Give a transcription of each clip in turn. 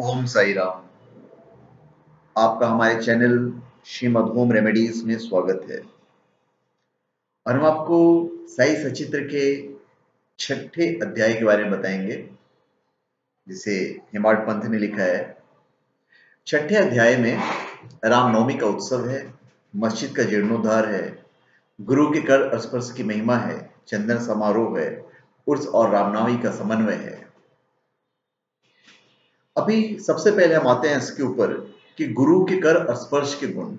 ओम साई राम। आपका हमारे channel Shrimad home remedies में स्वागत है और हम आपको साई सचित्र के छठे अध्याय के बारे में बताएंगे जिसे हेमाडपंथ ने लिखा है। छठे अध्याय में रामनवमी का उत्सव है, मस्जिद का जीर्णोद्धार है, गुरु के कर स्पर्श की महिमा है, चंदन समारोह है, उर्स और रामनवमी का समन्वय है। अभी सबसे पहले हम आते हैं इसके ऊपर कि गुरु के कर स्पर्श के गुण।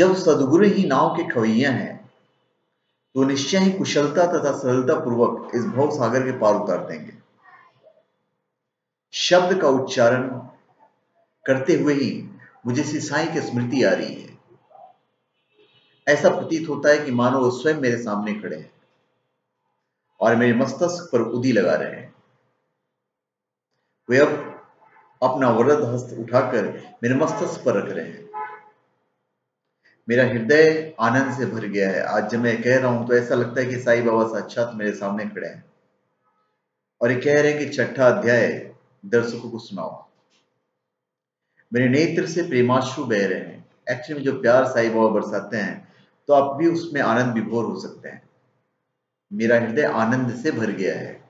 जब सदगुरु ही नाव के खवैया हैं तो निश्चय ही कुशलता तथा सरलता पूर्वक इस भव सागर के पार उतार देंगे। शब्द का उच्चारण करते हुए ही मुझे श्री साई की स्मृति आ रही है। ऐसा प्रतीत होता है कि मानो वो स्वयं मेरे सामने खड़े हैं और मेरे मस्तिष्क पर उदी लगा रहे हैं। वे अब अपना वरद हस्त उठाकर मेरे मस्तिष्क पर रख रहे हैं। मेरा हृदय आनंद से भर गया है। आज जब मैं कह रहा हूं तो ऐसा लगता है कि साईं बाबा साक्षात मेरे सामने खड़े हैं और ये कह रहे हैं कि छठा अध्याय दर्शकों को सुनाओ। मेरे नेत्र से प्रेमाश्रु बह रहे हैं। एक्चुअली में जो प्यार साईं बाबा बरसाते हैं तो आप भी उसमें आनंद विभोर हो सकते हैं। मेरा हृदय आनंद से भर गया है,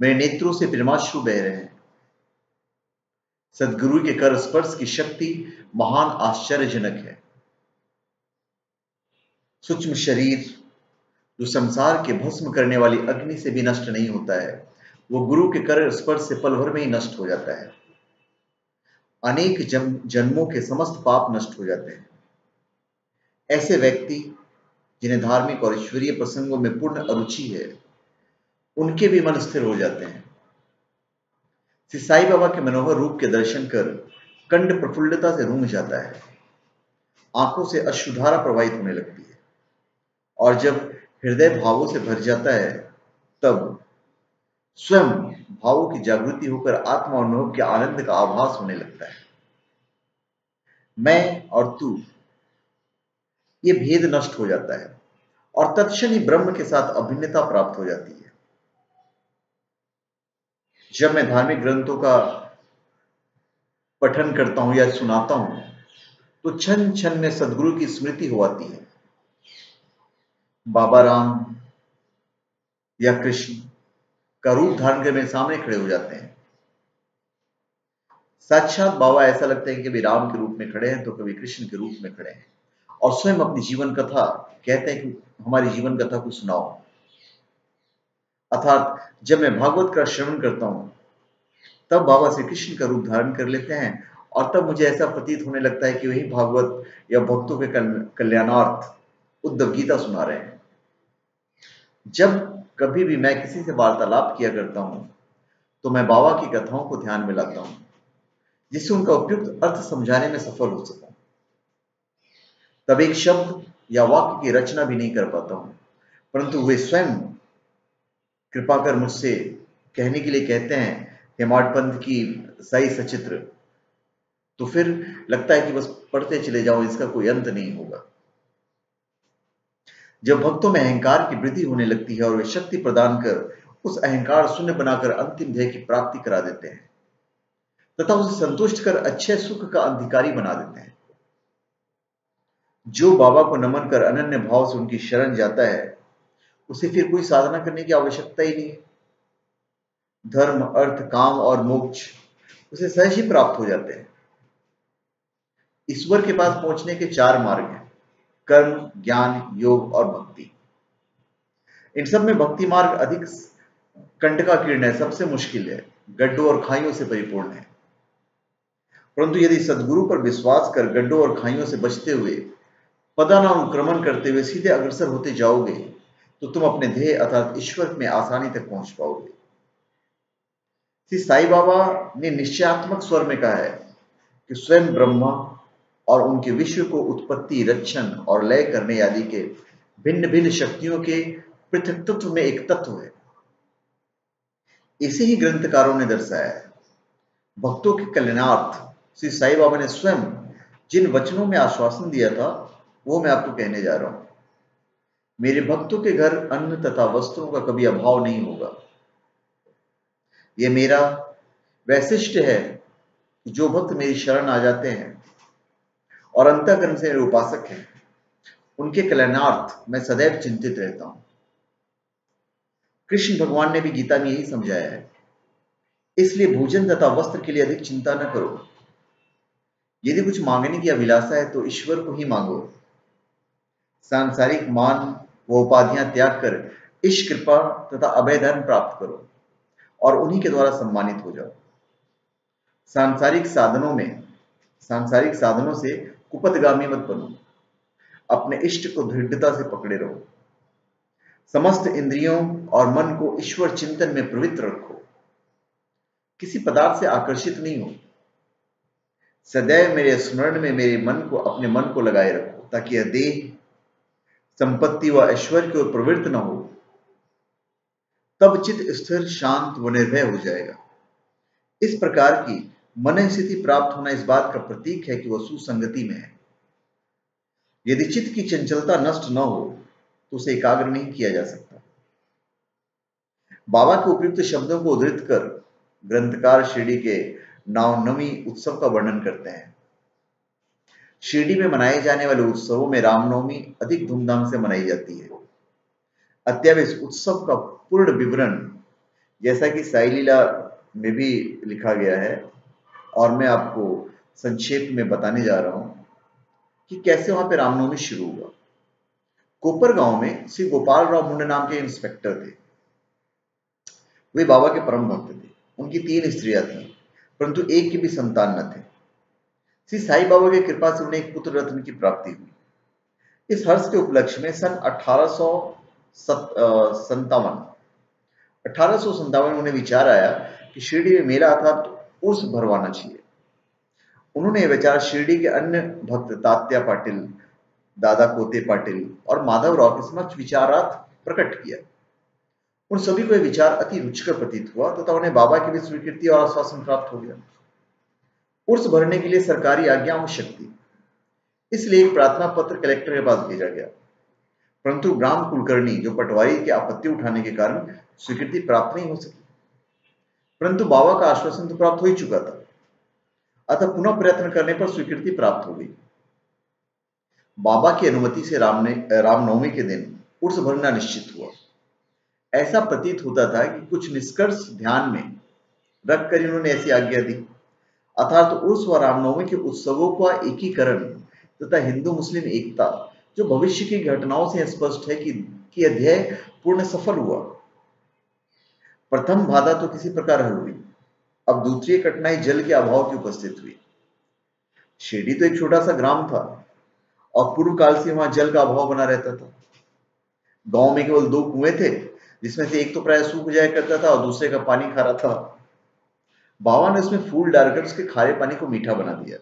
मेरे नेत्रों से प्रेमाश्रु बह रहे हैं। सदगुरु के कर स्पर्श की शक्ति महान आश्चर्यजनक है। सूक्ष्म शरीर जो संसार के भस्म करने वाली अग्नि से भी नष्ट नहीं होता है, वो गुरु के कर स्पर्श से पल भर में ही नष्ट हो जाता है। अनेक जन्मों के समस्त पाप नष्ट हो जाते हैं। ऐसे व्यक्ति जिन्हें धार्मिक और ईश्वरीय प्रसंगों में पूर्ण अरुचि है, उनके भी मन स्थिर हो जाते हैं। श्री साई बाबा के मनोहर रूप के दर्शन कर कंठ प्रफुल्लता से रूम जाता है, आंखों से अश्रुधारा प्रवाहित होने लगती है और जब हृदय भावों से भर जाता है तब स्वयं भावों की जागृति होकर आत्मा और अनुभव के आनंद का आभास होने लगता है। मैं और तू, ये भेद नष्ट हो जाता है और तत्क्षण ही ब्रह्म के साथ अभिन्नता प्राप्त हो जाती है। जब मैं धार्मिक ग्रंथों का पठन करता हूं या सुनाता हूं तो क्षण क्षण में सदगुरु की स्मृति हो आती है। बाबा राम या कृष्ण का रूप धारण कर मेरे सामने खड़े हो जाते हैं। साक्षात बाबा ऐसा लगता है कि कभी राम के रूप में खड़े हैं तो कभी कृष्ण के रूप में खड़े हैं और स्वयं अपनी जीवन कथा कहते हैं कि हमारी जीवन कथा को सुनाओ। अर्थात जब मैं भागवत का श्रवण करता हूं तब बाबा श्री कृष्ण का रूप धारण कर लेते हैं और तब मुझे ऐसा प्रतीत होने लगता है कि वही भागवत या भक्तों के कल्याणार्थ उद्धव गीता सुना रहे हैं। जब कभी भी मैं किसी से वार्तालाप किया करता हूं तो मैं बाबा की कथाओं को ध्यान में लाता हूं जिससे उनका उपयुक्त अर्थ समझाने में सफल हो सकूं। तब एक शब्द या वाक्य की रचना भी नहीं कर पाता हूं, परंतु वे स्वयं कृपा कर मुझसे कहने के लिए कहते हैं हेमाडपंथ की साई सचित्र, तो फिर लगता है कि बस पढ़ते चले जाओ, इसका कोई अंत नहीं होगा। जब भक्तों में अहंकार की वृद्धि होने लगती है और वे शक्ति प्रदान कर उस अहंकार शून्य बनाकर अंतिम ध्येय की प्राप्ति करा देते हैं तथा उसे संतुष्ट कर अच्छे सुख का अधिकारी बना देते हैं। जो बाबा को नमन कर अनन्य भाव से उनकी शरण जाता है उसे फिर कोई साधना करने की आवश्यकता ही नहीं है। धर्म, अर्थ, काम और मोक्ष उसे सहज ही प्राप्त हो जाते हैं। ईश्वर के पास पहुंचने के चार मार्ग हैं: कर्म, ज्ञान, योग और भक्ति। इन सब में भक्ति मार्ग अधिक कंटकाकीर्ण है, सबसे मुश्किल है, गड्ढों और खाइयों से परिपूर्ण है। परंतु यदि सदगुरु पर विश्वास कर गड्ढों और खाइयों से बचते हुए पदानुक्रमण करते हुए सीधे अग्रसर होते जाओगे तो तुम अपने ध्येय अर्थात ईश्वर में आसानी तक पहुंच पाओगे। श्री साई बाबा ने निश्चयात्मक स्वर में कहा है कि स्वयं ब्रह्मा और उनके विश्व को उत्पत्ति, रक्षण और लय करने आदि के भिन्न भिन्न शक्तियों के पृथक तत्व में एक तत्व है। इसे ही ग्रंथकारों ने दर्शाया है। भक्तों के कल्याणार्थ श्री साई बाबा ने स्वयं जिन वचनों में आश्वासन दिया था वो मैं आपको कहने जा रहा हूं। मेरे भक्तों के घर अन्न तथा वस्त्रों का कभी अभाव नहीं होगा। ये मेरा वैशिष्ट है कि जो भक्त मेरी शरण आ जाते हैं और अंतःकरण से मेरे उपासक हैं, उनके कल्याणार्थ मैं सदैव चिंतित रहता हूं। कृष्ण भगवान ने भी गीता में यही समझाया है, इसलिए भोजन तथा वस्त्र के लिए अधिक चिंता न करो। यदि कुछ मांगने की अभिलाषा है तो ईश्वर को ही मांगो। सांसारिक मान व उपाधियां त्याग कर इस कृपा तथा अभय धन प्राप्त करो और उन्हीं के द्वारा सम्मानित हो जाओ। सांसारिक साधनों से कुपथगामी मत बनो, अपने इष्ट को दृढ़ता से पकड़े रहो। समस्त इंद्रियों और मन को ईश्वर चिंतन में पवित्र रखो। किसी पदार्थ से आकर्षित नहीं हो। सदैव मेरे स्मरण में मेरे मन को अपने मन को लगाए रखो, ताकि यह देह संपत्ति व ऐश्वर्य की ओर प्रवृत्त न हो। तब चित्त स्थिर, शांत व निर्भय हो जाएगा। इस प्रकार की मन स्थिति प्राप्त होना इस बात का प्रतीक है कि वह सुसंगति में है। यदि चित्त की चंचलता नष्ट न हो तो उसे एकाग्र नहीं किया जा सकता। बाबा के उपयुक्त शब्दों को उद्धृत कर ग्रंथकार शिरडी के रामनवमी उत्सव का वर्णन करते हैं। शिरडी में मनाए जाने वाले उत्सवों में रामनवमी अधिक धूमधाम से मनाई जाती है। अतः इस उत्सव का पूर्ण विवरण जैसा कि साई लीला में भी लिखा गया है और मैं आपको संक्षेप में बताने जा रहा हूं कि कैसे वहां पर रामनवमी शुरू हुआ। कोपर गांव में श्री गोपाल राव मुंडे नाम के इंस्पेक्टर थे। वे बाबा के परम भक्त थे। उनकी 3 स्त्रियां थीं, परंतु एक की भी संतान न थे। श्री साई बाबा की कृपा से उन्हें एक पुत्र रत्न की प्राप्ति हुई। इस हर्ष के उपलक्ष्य में सन 1857 उन्हें विचार आया कि शिरडी में मेला था तो उर्स भरवाना चाहिए। उन्होंने विचार शिरडी के अन्य भक्त तात्या पाटिल, दादा कोते पाटिल और माधव राव के समक्ष विचारार्थ प्रकट किया। उन सभी को यह विचार अति रुचिकर प्रतीत हुआ तथा उन्हें बाबा की भी स्वीकृति और आश्वासन प्राप्त हो गया। उर्स भरने के लिए सरकारी आज्ञा आवश्यक थी, इसलिए एक प्रार्थना पत्र कलेक्टर के पास भेजा गया, परंतु ग्राम कुलकर्णी जो पटवारी की आपत्ति उठाने के कारण स्वीकृति प्राप्त नहीं हो सकी। परंतु बाबा का आश्वासन तो प्राप्त हो ही चुका था, अतः पुनः प्रयत्न करने पर स्वीकृति प्राप्त हो गई। बाबा की अनुमति से रामनवमी के दिन उर्स भरना निश्चित हुआ। ऐसा प्रतीत होता था कि कुछ निष्कर्ष ध्यान में रखकर इन्होंने ऐसी आज्ञा दी, अर्थात उर्स व रामनवमी के उत्सवों का एकीकरण तथा हिंदू मुस्लिम एकता, जो भविष्य की घटनाओं से स्पष्ट है कि अध्ययन पूर्ण सफल हुआ। प्रथम बाधा तो किसी प्रकार हल हुई, अब दूसरी कठिनाई जल के अभाव की उपस्थित हुई। शिरडी तो एक छोटा सा ग्राम था और पूर्व काल से वहां जल का अभाव बना रहता था। गांव में केवल 2 कुएं थे, जिसमें से एक तो प्राय सूख जाया करता था और दूसरे का पानी खारा था। बाबा ने उसमें फूल डालकर उसके खारे पानी को मीठा बना दिया।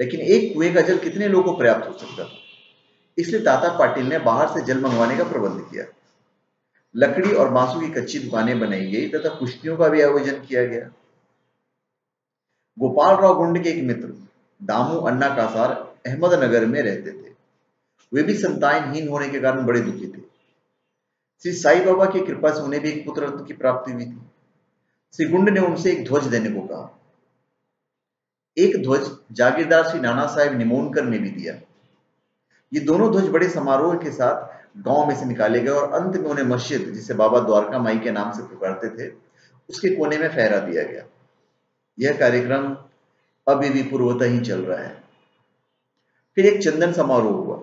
लेकिन एक कुएं का जल कितने लोगों को पर्याप्त हो सकता था, इसलिए ताता पाटिल ने बाहर से जल मंगवाने का प्रबंध किया। लकड़ी और बांसों की कच्ची दुकानें बनाई गई तथा कुश्तियों का भी आयोजन किया गया। गोपाल राव मुंडे के एक मित्र दामू अन्ना कासार अहमदनगर में रहते थे। वे भी संतानहीन होने के कारण बड़े दुखी थे। श्री साई बाबा की कृपा से उन्हें भी एक पुत्र रत्न की प्राप्ति हुई थी। श्री गुंड ने उनसे एक ध्वज देने को कहा। एक ध्वज जागीरदार श्री नाना साहब निमोनकर ने भी दिया। ये दोनों ध्वज बड़े समारोह के साथ गांव में से निकाले गए और अंत में उन्हें मस्जिद, जिसे बाबा द्वारका माई के नाम से पुकारते थे, उसके कोने में फहरा दिया गया। यह कार्यक्रम अभी भी पूर्वतः ही चल रहा है। फिर एक चंदन समारोह हुआ।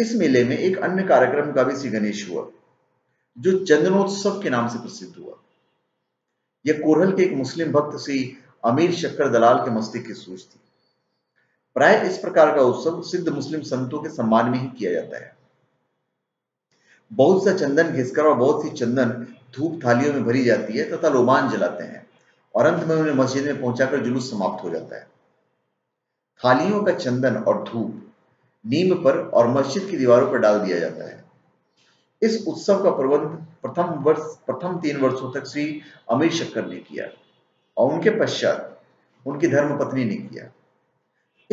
इस मेले में एक अन्य कार्यक्रम का भी श्री गणेश हुआ, जो चंदनोत्सव के नाम से प्रसिद्ध हुआ। यह कोरहल के एक मुस्लिम भक्त श्री अमीर शक्कर दलाल के मस्तिष्क की सूझ थी। प्राय इस प्रकार का उत्सव सिद्ध मुस्लिम संतों के सम्मान में ही किया जाता है। बहुत सा चंदन घिसकर और बहुत सी चंदन धूप थालियों में भरी जाती है तथा लोबान जलाते हैं और अंत में उन्हें मस्जिद में पहुंचाकर जुलूस समाप्त हो जाता है। थालियों का चंदन और धूप नीम पर और मस्जिद की दीवारों पर डाल दिया जाता है। इस उत्सव का प्रबंध प्रथम 3 वर्षों तक श्री अमीर शक्कर ने किया और उनके पश्चात उनकी धर्मपत्नी ने किया।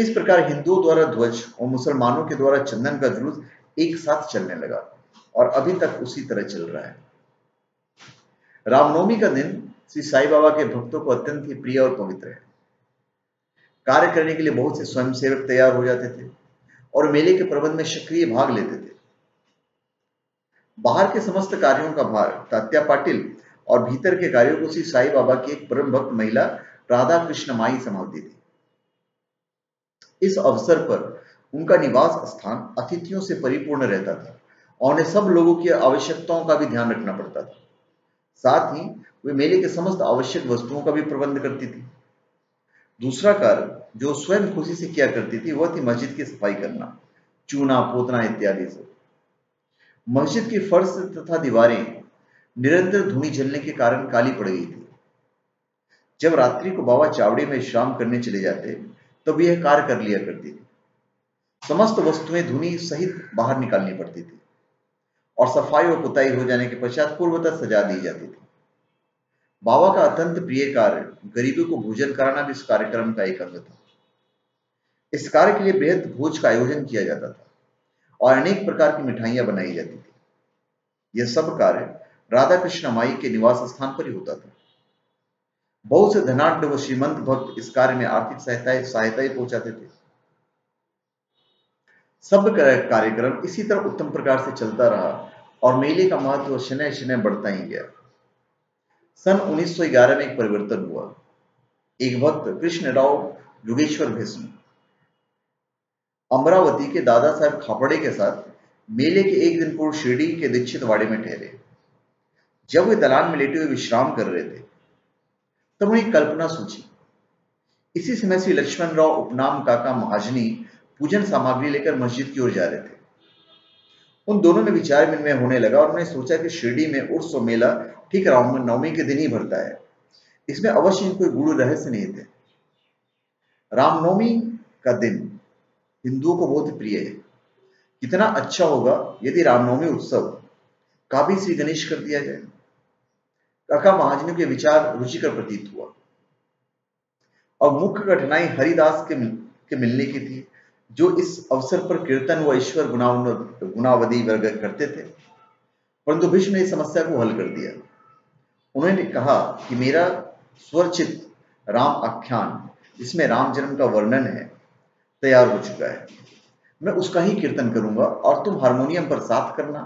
इस प्रकार हिंदुओं द्वारा ध्वज और मुसलमानों के द्वारा चंदन का जुलूस एक साथ चलने लगा और अभी तक उसी तरह चल रहा है। रामनवमी का दिन श्री साई बाबा के भक्तों को अत्यंत ही प्रिय और पवित्र है। कार्य करने के लिए बहुत से स्वयंसेवक तैयार हो जाते थे और मेले के प्रबंध में सक्रिय भाग लेते थे। बाहर के समस्त कार्यों का भार तात्या पाटिल और भीतर के कार्यों को श्री साई बाबा की एक परम भक्त महिला राधा कृष्ण माई संभालती थी। इस अवसर पर उनका निवास स्थान अतिथियों से परिपूर्ण रहता था और उन्हें सब लोगों की आवश्यकताओं का भी ध्यान रखना पड़ता था। साथ ही वे मेले के समस्त आवश्यक वस्तुओं का भी प्रबंध करती थी। दूसरा कार्य जो स्वयं खुशी से किया करती थी वह थी मस्जिद की सफाई करना, चूना पोतना इत्यादि से। मस्जिद की फर्श तथा दीवारें निरंतर धूल जमने के कारण काली पड़ गई थी। जब रात्रि को बाबा चावड़ी में विश्राम करने चले जाते तब तो यह कार्य कर लिया करती थी। समस्त वस्तुएं धूनी सहित बाहर निकालनी पड़ती थी और सफाई और पुताई हो जाने के पश्चात पूर्वतः सजा दी जाती थी। बाबा का अत्यंत प्रिय कार्य गरीबों को भोजन कराना भी इस कार्यक्रम का एक अंग था। इस कार्य के लिए बृहद भोज का आयोजन किया जाता था और अनेक प्रकार की मिठाइयां बनाई जाती थी। यह सब कार्य राधा कृष्ण माई के निवास स्थान पर ही होता था। बहुत से धनाढ़ व श्रीमंत भक्त इस कार्य में आर्थिक सहायता पहुंचाते थे। सब कार्यक्रम इसी तरह उत्तम प्रकार से चलता रहा और मेले का महत्व शनै शनै बढ़ता ही गया। सन 1911 में एक परिवर्तन हुआ। एक भक्त कृष्ण राव योगेश्वर भीष्म अमरावती के दादा साहेब खापड़े के साथ मेले के एक दिन पूर्व शिरडी के दीक्षित वाड़े में ठहरे। जब वे दलान में लेटे हुए विश्राम कर रहे थे तब उन्हें कल्पना सूझी। इसी समय से लक्ष्मण राव उपनाम काका महाजनी पूजन सामग्री लेकर मस्जिद की ओर जा रहे थे। उन दोनों में विचार विनिमय होने लगा और उन्होंने सोचा कि शिरडी में उर्स और मेला ठीक रामनवमी के दिन ही भरता है। इसमें अवश्य कोई गूढ़ रहस्य नहीं थे। रामनवमी का दिन हिंदुओं को बहुत प्रिय है। कितना अच्छा होगा यदि रामनवमी उत्सव का भी श्री गणेश कर दिया जाए। काका महाजनी के विचार रुचिकर प्रतीत हुआ और मुख्य कठिनाई हरिदास के मिलने की थी जो इस अवसर पर कीर्तन व ईश्वर गुणावधि वर्ग करते थे, परंतु भीष्म ने इस समस्या को हल कर दिया। उन्होंने कहा कि मेरा स्वरचित राम आख्यान जिसमें राम जन्म का वर्णन है तैयार हो चुका है। मैं उसका ही कीर्तन करूंगा और तुम हारमोनियम पर साथ करना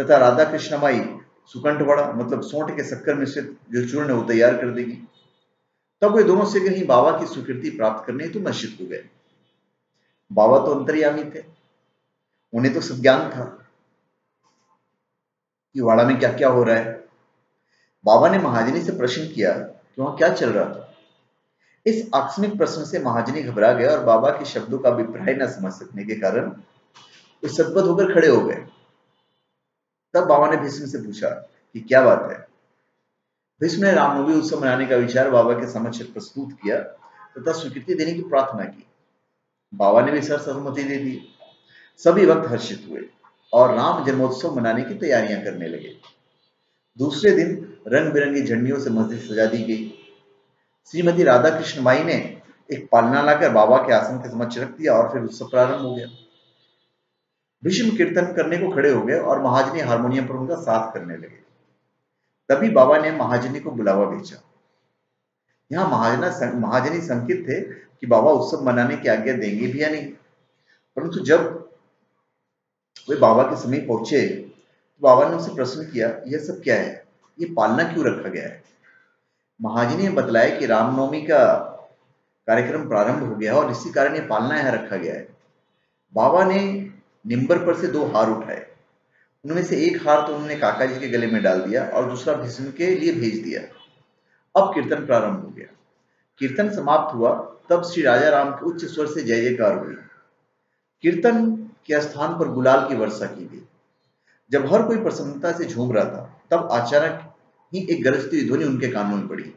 तथा राधा कृष्णमाई सुकंठवड़ा मतलब सोंठ के शक्कर मिश्रित जो चूर्ण है वो तैयार कर देगी। तब वे दोनों से कहीं बाबा की स्वीकृति प्राप्त करने हेतु मस्जिद को गए। बाबा तो अंतर्यामी थे, उन्हें तो सब ज्ञान था कि वाड़ा में क्या क्या हो रहा है। बाबा ने महाजनी से प्रश्न किया कि वहां क्या चल रहा था। इस आकस्मिक प्रश्न से महाजनी घबरा गया और बाबा के शब्दों का अभिप्राय न समझ सकने के कारण वे सतबद्ध होकर खड़े हो गए। तब बाबा ने भीष्म से पूछा कि क्या बात है। भीष्म ने रामनवमी उत्सव मनाने का विचार बाबा के समक्ष प्रस्तुत किया तथा स्वीकृति देने की प्रार्थना की। बाबा ने भी सर्वसम्मति दे दी। सभी भक्त हर्षित हुए और राम जन्मोत्सव मनाने की तैयारियां करने लगे। दूसरे दिन रंग बिरंगी झंडियों से मस्जिद सजा दी गई। श्रीमती राधा कृष्ण माई ने एक पालना लाकर बाबा के आसन के समक्ष रख दिया और फिर उत्सव प्रारंभ हो गया। भीष्म कीर्तन करने को खड़े हो गए और महाजनी हारमोनियम पर उनका साथ करने लगे। तभी बाबा ने महाजनी को बुलावा भेजा। यहाँ महाजनी संकित थे कि बाबा उत्सव मनाने की आज्ञा देंगे भी या नहीं, परंतु जब वे बाबा के समीप पहुंचे तो बाबा ने उनसे प्रश्न किया, यह सब क्या है, ये पालना क्यों रखा गया है। महाजनी ने बतलाया कि रामनवमी का कार्यक्रम प्रारंभ हो गया और इसी कारण यह पालना यहाँ रखा गया है। बाबा ने निम्बर पर से दो हार उठाए, उनमें से एक हार तो उन्होंने काका जी के गले में डाल दिया और दूसरा भीष्म के लिए भेज दिया। अब कीर्तन प्रारंभ हो गया। कीर्तन समाप्त हुआ तब श्री राजा राम के उच्च स्वर से जय जयकार हुई। कीर्तन के स्थान पर गुलाल की वर्षा की गई। जब हर कोई प्रसन्नता से झूम रहा था तब अचानक ही एक गरजती हुई ध्वनि उनके कानों में पड़ी।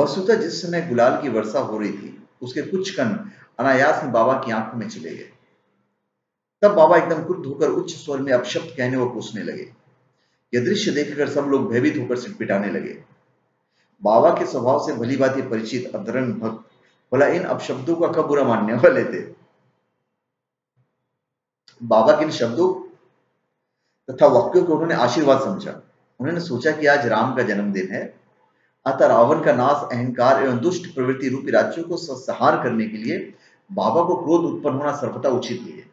वस्तुतः जिस समय गुलाल की वर्षा हो रही थी उसके कुछ कण अनायास में बाबा की आंखों में चले गए। तब बाबा एकदम क्रुद्ध होकर उच्च स्वर में अपशब्द कहने व कोसने लगे। यह दृश्य देखकर सब लोग भयभीत होकर सिटपिटाने लगे। बाबा के स्वभाव से भली भांति परिचित अंतरंग भक्त भला इन अपशब्दों का कब बुरा मानने वाले थे। बाबा के इन शब्दों तथा वाक्यों को उन्होंने आशीर्वाद समझा उन्होंने सोचा कि आज राम का जन्मदिन है, अतः रावण का नाश अहंकार एवं दुष्ट प्रवृत्ति रूपी राज्यों को संहार करने के लिए बाबा को क्रोध उत्पन्न होना सर्वथा उचित ही है।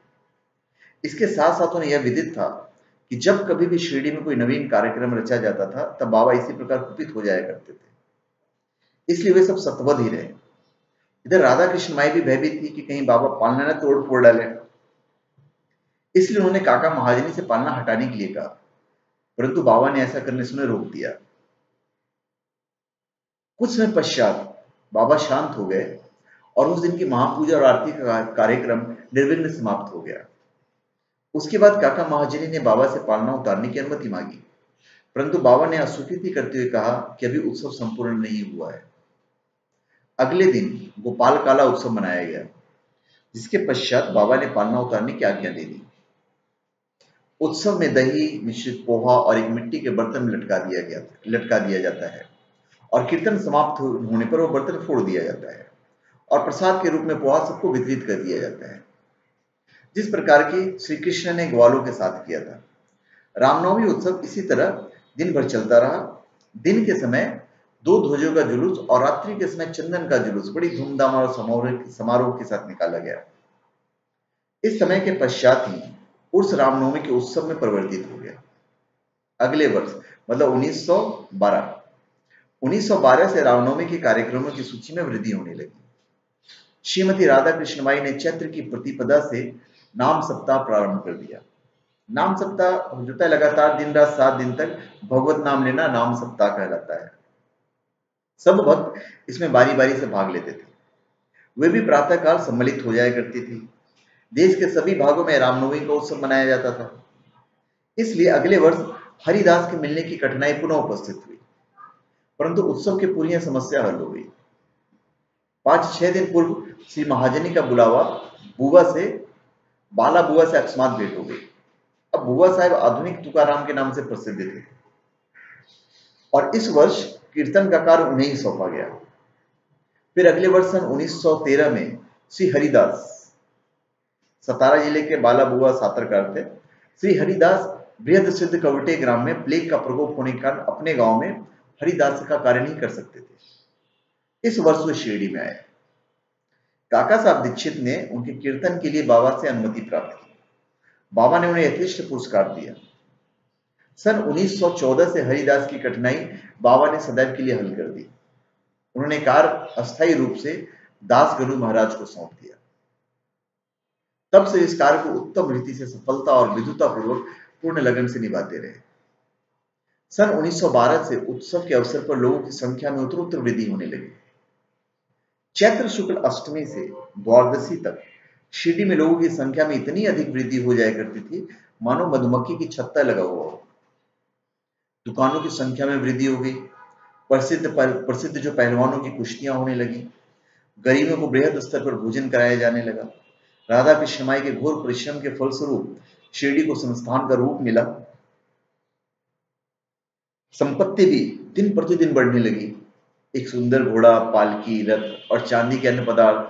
इसके साथ साथ उन्हें यह विदित था कि जब कभी भी शिरडी में कोई नवीन कार्यक्रम रचा जाता था तब बाबा इसी प्रकार कुपित हो जाया करते थे, इसलिए वे सब सतवध ही रहे। इधर राधा कृष्ण माई भी भयभीत थी कि कहीं बाबा पालना न तोड़ फोड़ डाले, इसलिए उन्होंने काका महाजनी से पालना हटाने के लिए कहा, परंतु बाबा ने ऐसा करने से उन्हें रोक दिया। कुछ समय पश्चात बाबा शांत हो गए और उस दिन की महापूजा और आरती का कार्यक्रम निर्विघ्न समाप्त हो गया। उसके बाद काका महाजनी ने बाबा से पालना उतारने की अनुमति मांगी, परंतु बाबा ने अस्वीकृति करते हुए कहा कि अभी उत्सव संपूर्ण नहीं हुआ है। अगले दिन गोपाल काला उत्सव मनाया गया, जिसके पश्चात बाबा ने पालना उतारने की आज्ञा दे दी। उत्सव में दही मिश्रित पोहा और एक मिट्टी के बर्तन में लटका दिया जाता है और कीर्तन समाप्त होने पर वो बर्तन फोड़ दिया जाता है और प्रसाद के रूप में पोहा सबको वितरित कर दिया जाता है, जिस प्रकार की श्री कृष्ण ने ग्वालों के साथ किया था। रामनवमी उत्सव इसी तरह दिन भर चलता रहा। दिन के समय दो ध्वजों का जुलूस और रात्रि के समय चंदन का जुलूस बड़ी धूमधाम और समारोह के साथ निकाला गया। इस समय के पश्चात ही उर्स रामनवमी के उत्सव में परिवर्तित हो गया। अगले वर्ष मतलब 1912 से रामनवमी के कार्यक्रमों की सूची में वृद्धि होने लगी। श्रीमती राधा कृष्ण माई ने चैत्र की प्रतिपदा से नाम सप्ताह प्रारंभ कर दिया। नाम सप्ताह होता है लगातार दिन रात 7 दिन तक भगवत नाम लेना, नाम सप्ताह कहलाता है। सब भक्त इसमें बारी बारी से भाग लेते थे। वे भी प्रातःकाल सम्मिलित हो जाया करती थी। देश के सभी भागों में रामनवमी का उत्सव मनाया जाता था, इसलिए अगले वर्ष हरिदास के मिलने की कठिनाई पुनः उपस्थित हुई, परंतु उत्सव की पूरी समस्या हल हो गई। 5-6 दिन पूर्व श्री महाजनी का बुलावा बाला बुआ से अकस्मात भेंट हो गई। अब बुआ साहेब आधुनिक तुकाराम के नाम से प्रसिद्ध थे और इस वर्ष कीर्तन का कार्य उन्हें ही सौंपा गया। फिर अगले वर्ष सन 1913 में श्री हरिदास, सतारा जिले के बाला बुआ सातरकार थे, श्री हरिदास बृहद सिद्ध कवटे ग्राम में प्लेग का प्रकोप होने के कारण अपने गांव में हरिदास का कार्य नहीं कर सकते थे। इस वर्ष वो शिरडी में आए। काका साहब दीक्षित ने उनके कीर्तन के लिए बाबा से अनुमति प्राप्त की। बाबा ने उन्हें यथेष्ट पुरस्कार दिया। सन 1914 से हरिदास की कठिनाई बाबा ने सदैव के लिए हल कर दी। उन्होंने कार्य अस्थायी रूप से दास गुरु महाराज को सौंप दिया। तब से इस कार्य को उत्तम रीति से सफलता और विधुता पूर्वक पूर्ण लगन से निभाते रहे। सन 1912 से उत्सव के अवसर पर लोगों की संख्या में उत्तरोत्तर वृद्धि होने लगी। चैत्र शुक्ल अष्टमी से द्वादशी तक शिरडी में लोगों की संख्या में इतनी अधिक वृद्धि हो जाया करती थी मानो मधुमक्खी की छत्ता लगा हुआ हो। दुकानों की संख्या में वृद्धि हो गई। प्रसिद्ध जो पहलवानों की कुश्तियां होने लगी। गरीबों को बृहद स्तर पर भोजन कराया जाने लगा। राधा कृष्ण माई के घोर परिश्रम के फलस्वरूप शिरडी को संस्थान का रूप मिला। संपत्ति भी दिन प्रतिदिन बढ़ने लगी। एक सुंदर घोड़ा, पालकी, रथ और चांदी के अन्य पदार्थ,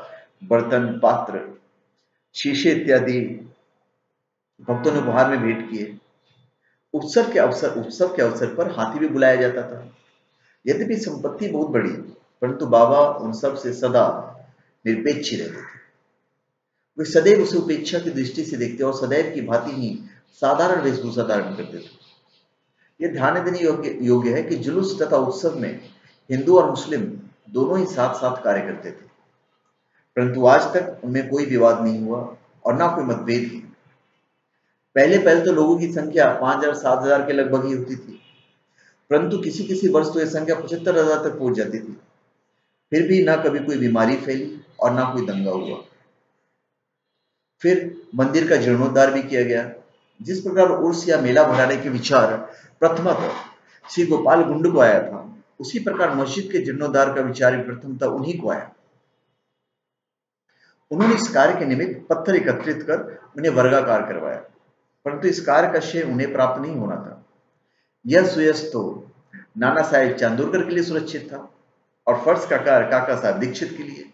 बर्तन, पात्र, शीशे इत्यादि भक्तों ने उपहार में भेंट किए। उत्सव के अवसर पर हाथी भी बुलाया जाता था। यद्यपि संपत्ति बहुत बड़ी, परंतु बाबा उन सब से सदा निरपेक्ष रहते थे। वे सदैव उसे उपेक्षा की दृष्टि से देखते और सदैव की भांति ही साधारण वेशभूषा धारण करते थे। यह ध्यान देने योग्य है कि जुलूस तथा उत्सव में हिंदू और मुस्लिम दोनों ही साथ साथ कार्य करते थे, परंतु आज तक उनमें कोई विवाद नहीं हुआ और ना कोई मतभेद ही। पहले तो लोगों की संख्या 5000-7000 के लगभग ही होती थी, परंतु किसी वर्ष तो यह संख्या 75000 तक पहुंच जाती थी। फिर भी ना कभी कोई बीमारी फैली और ना कोई दंगा हुआ। फिर मंदिर का जीर्णोद्धार भी किया गया। जिस प्रकार उर्स या मेला भराने के विचार प्रथमतः श्री गोपाल मुंडे को आया था, उसी प्रकार मस्जिद के जीर्णोद्धार का विचार प्रथमतः उन्हीं को आया। उन्होंने इस कार्य के निमित्त पत्थर एकत्रित कर उन्हें वर्गाकार करवाया, परंतु इस कार्य का श्रेय उन्हें प्राप्त नहीं होना था। यह सुयस तो नाना साहेब चांदोरकर के लिए सुरक्षित था और फर्श का कार्य काका साहब दीक्षित के लिए।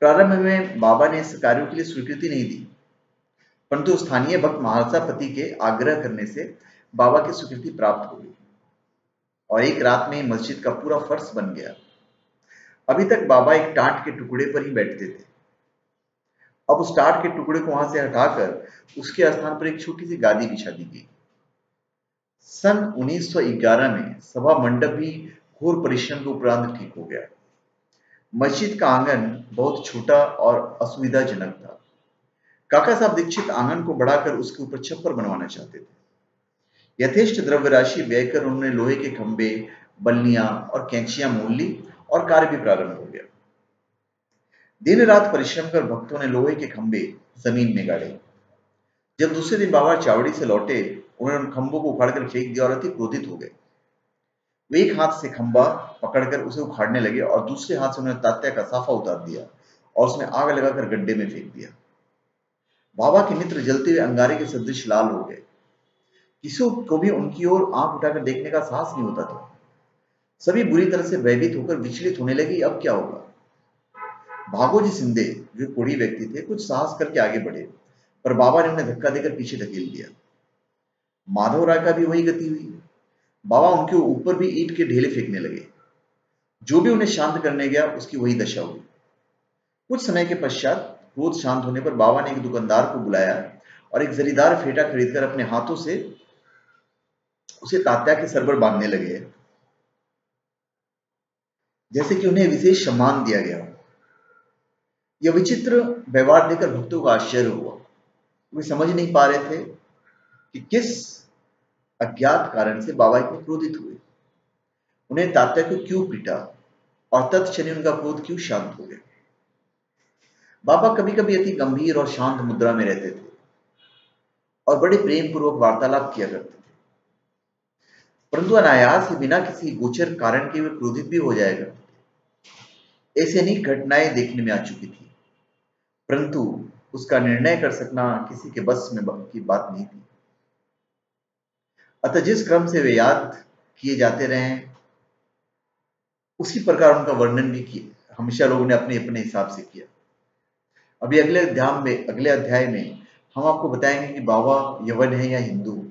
प्रारंभ में बाबा ने इस कार्यों के लिए स्वीकृति नहीं दी, परंतु स्थानीय भक्त महाराज पति के आग्रह करने से बाबा की स्वीकृति प्राप्त हो गई। और एक रात में मस्जिद का पूरा फर्श बन गया। अभी तक बाबा एक टाट के टुकड़े पर ही बैठते थे। अब उस टाट के टुकड़े को वहां से हटाकर उसके स्थान पर एक छोटी सी गादी बिछा दी गई। सन 1911 में सभा मंडप भी घोर परिश्रम के उपरांत ठीक हो गया। मस्जिद का आंगन बहुत छोटा और असुविधाजनक था। काका साहब दीक्षित आंगन को बढ़ाकर उसके ऊपर छप्पर बनवाना चाहते थे। यथेष्ट द्रव्य राशि व्यय कर उन्होंने लोहे के खंभे, बल्लियां और कैंचियां मोल ली और कार्य भी प्रारंभ हो गया। दिन रात परिश्रम कर भक्तों ने लोहे के खंभे जमीन में गाड़े। जब दूसरे दिन बाबा चावड़ी से लौटे, उन्होंने उन खंभों को उखाड़कर फेंक दिया और अति क्रोधित हो गए। वे एक हाथ से खंभा पकड़कर उसे उखाड़ने लगे और दूसरे हाथ से उन्होंने तात्या का साफा उतार दिया और उसमें आग लगाकर गड्ढे में फेंक दिया। बाबा के मित्र जलते हुए अंगारे के सदृश लाल हो गए। किसी को भी उनकी ओर आंख उठाकर देखने का साहस नहीं होता था। सभी बुरी तरह से भयभीत होकर विचलित होने लगी, अब क्या होगा। भागोजी सिंधे जो कोढ़ी व्यक्ति थे, कुछ साहस करके आगे बढ़े, पर बाबा ने उन्हें धक्का देकर पीछे धकेल दिया। माधव राव का भी वही गति हुई। बाबा उनके ऊपर भी ईंट के ढेले फेंकने लगे। जो भी उन्हें शांत करने गया उसकी वही दशा हुई। कुछ समय के पश्चात क्रोध शांत होने पर बाबा ने एक दुकानदार को बुलाया और एक जरीदार फेटा खरीदकर अपने हाथों से उसे तात्या के सर पर बांधने लगे, जैसे कि उन्हें विशेष सम्मान दिया गया। यह विचित्र व्यवहार देखकर भक्तों का आश्चर्य हुआ। वे समझ नहीं पा रहे थे कि किस अज्ञात कारण से बाबा इतने क्रोधित हुए, उन्हें तात्या को क्यों पीटा और तत्क्षणिक उनका क्रोध क्यों शांत हो गया। बाबा कभी कभी अति गंभीर और शांत मुद्रा में रहते थे और बड़े प्रेम पूर्वक वार्तालाप किया करते थे, परंतु अनायास ही बिना किसी गोचर कारण के वे क्रोधित भी हो जाया करते थे। ऐसी अनेक घटनाएं देखने में आ चुकी थी, परंतु उसका निर्णय कर सकना किसी के बस में की बात नहीं थी। अतः जिस क्रम से वे याद किए जाते रहे, उसी प्रकार उनका वर्णन भी किया। हमेशा लोगों ने अपने अपने हिसाब से किया। अभी अगले अध्याय में हम आपको बताएंगे कि बाबा यवन है या हिंदू,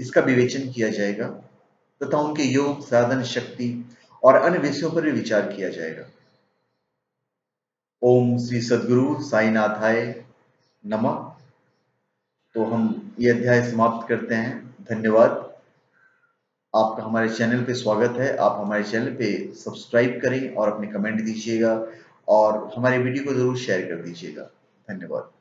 इसका विवेचन किया जाएगा तथा उनके योग, साधन, शक्ति और अन्य विषयों पर भी विचार किया जाएगा। ओम श्री सद्गुरु साई नाथाय नमः। तो हम ये अध्याय समाप्त करते हैं। धन्यवाद। आपका हमारे चैनल पे स्वागत है। आप हमारे चैनल पे सब्सक्राइब करें और अपने कमेंट दीजिएगा और हमारे वीडियो को जरूर शेयर कर दीजिएगा। धन्यवाद।